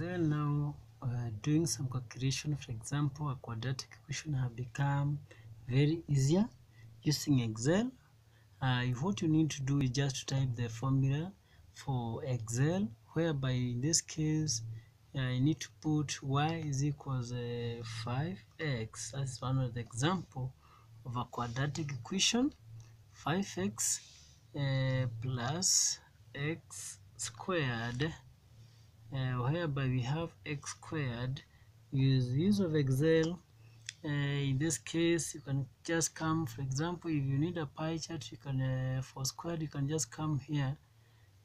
they are now doing some calculation, for example, a quadratic equation have become very easier using Excel. What you need to do is just to type the formula for Excel, whereby in this case I need to put y is equals 5x. That's one of the example of a quadratic equation, 5x plus x squared, whereby we have x squared. With use of Excel, in this case you can just come, for example, if you need a pie chart, you can for squared you can just come here,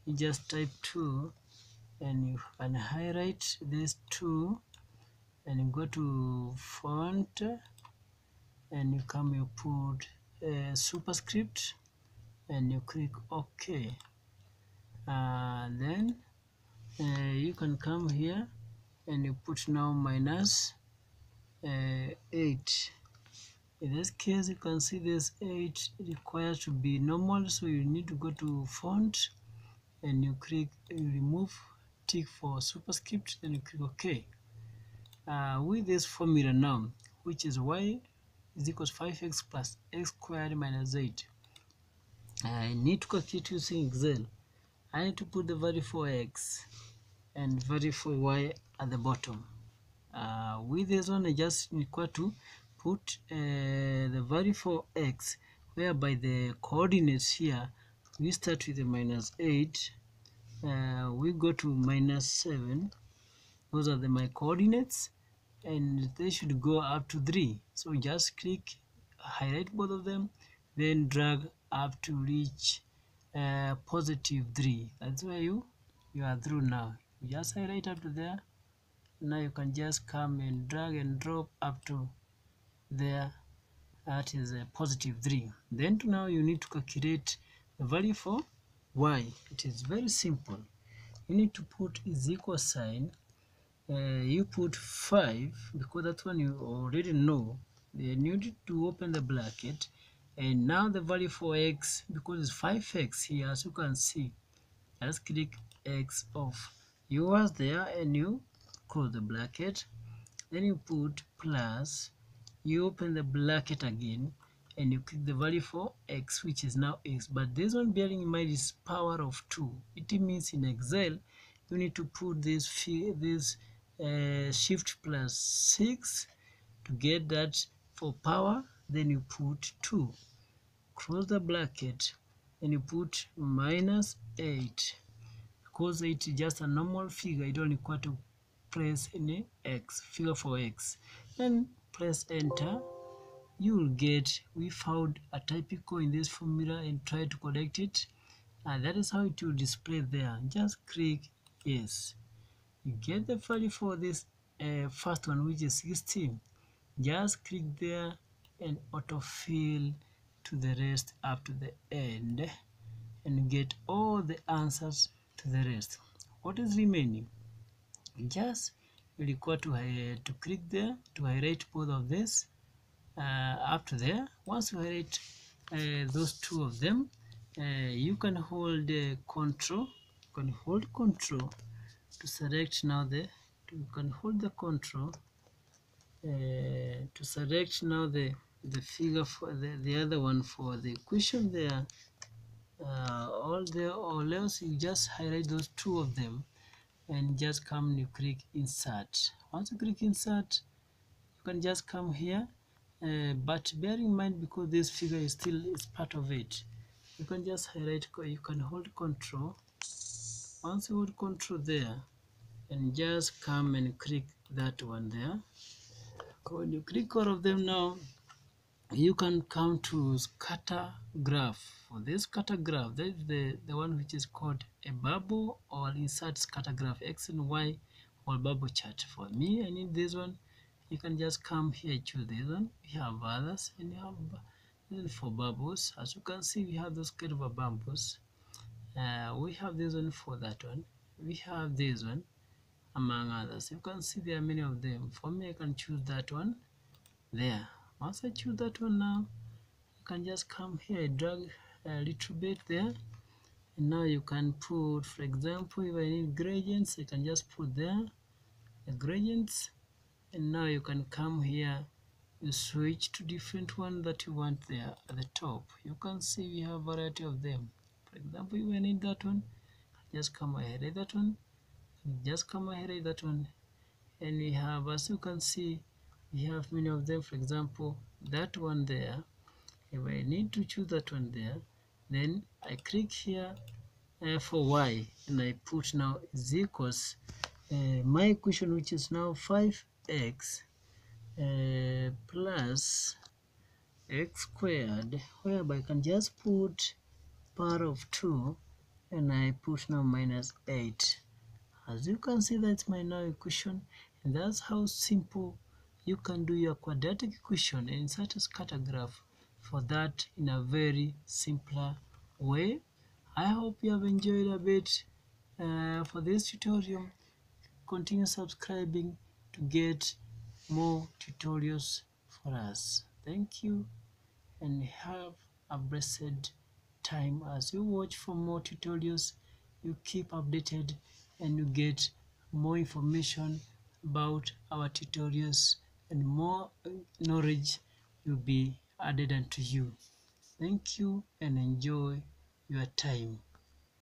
you just type 2 and you can highlight this 2 and you go to font and you come, you put a superscript and you click OK. Then you can come here and you put now minus 8. In this case you can see this 8 requires to be normal, so you need to go to font and you click, you remove tick for superscript, then you click OK. With this formula now, which is y is equals 5x plus x squared minus 8, I need to calculate using Excel. I need to put the value for x and value for y at the bottom. With this one I just require to put the value for x, whereby the coordinates here, we start with the minus 8, we go to minus 7, those are my coordinates, and they should go up to 3. So just click, highlight both of them, then drag up to reach positive 3. That's where you are through now. You just highlight up to there. Now you can just come and drag and drop up to there. That is a positive 3. Then to now you need to calculate the value for y. It is very simple. You need to put is equal sign. You put 5 because that one you already know. You need to open the bracket. And now the value for x, because it's 5x here, as you can see, just click x off. You are there and you close the bracket. Then you put plus, you open the bracket again, and you click the value for x, which is now x. But this one, bearing in mind, is power of 2. It means in Excel, you need to put this shift plus 6 to get that for power. Then you put 2, close the bracket, and you put minus 8, because it is just a normal figure. You don't require to press any x, figure for x, then press enter. You will get, we found a typo in this formula and try to correct it, and that is how it will display there. Just click yes. You get the value for this first one, which is 16. Just click there and autofill to the rest up to the end, and get all the answers to the rest. What is remaining? Just you require to click there to highlight both of this up to there. Once you highlight those two of them, you can hold control. You can hold control to select now the. You can hold the control to select now the figure for the other one for the equation there, all there, or else you just highlight those two of them and just come and you click insert. Once you click insert, you can just come here, but bear in mind, because this figure is still is part of it, you can just highlight, you can hold control. Once you hold control there, and just come and click that one there. When you click all of them now, you can come to scatter graph. For this scatter graph, that is the one which is called a bubble, or insert scatter graph x and y, or bubble chart. For me, I need this one. You can just come here, choose this one. We have others, and you have for bubbles. As you can see, we have those kind of bubbles. We have this one for that one. We have this one, among others. You can see there are many of them. For me, I can choose that one there. Once I choose that one now, you can just come here, I drag a little bit there, and now you can put, for example, if I need gradients, I can just put there, gradients, and now you can come here, you switch to different one that you want there at the top. You can see we have a variety of them. For example, if I need that one, just come ahead of that one, just come ahead of that one, and we have, as you can see, we have many of them. For example, that one there, if I need to choose that one there, then I click here for y, and I put now is equals my equation, which is now 5x plus x squared, whereby I can just put power of 2, and I put now minus 8. As you can see, that's my now equation, and that's how simple you can do your quadratic equation and insert a scatter graph for that in a very simpler way. I hope you have enjoyed a bit for this tutorial. Continue subscribing to get more tutorials for us. Thank you, and have a blessed time as you watch for more tutorials. You keep updated and you get more information about our tutorials, and more knowledge will be added unto you. Thank you, and enjoy your time.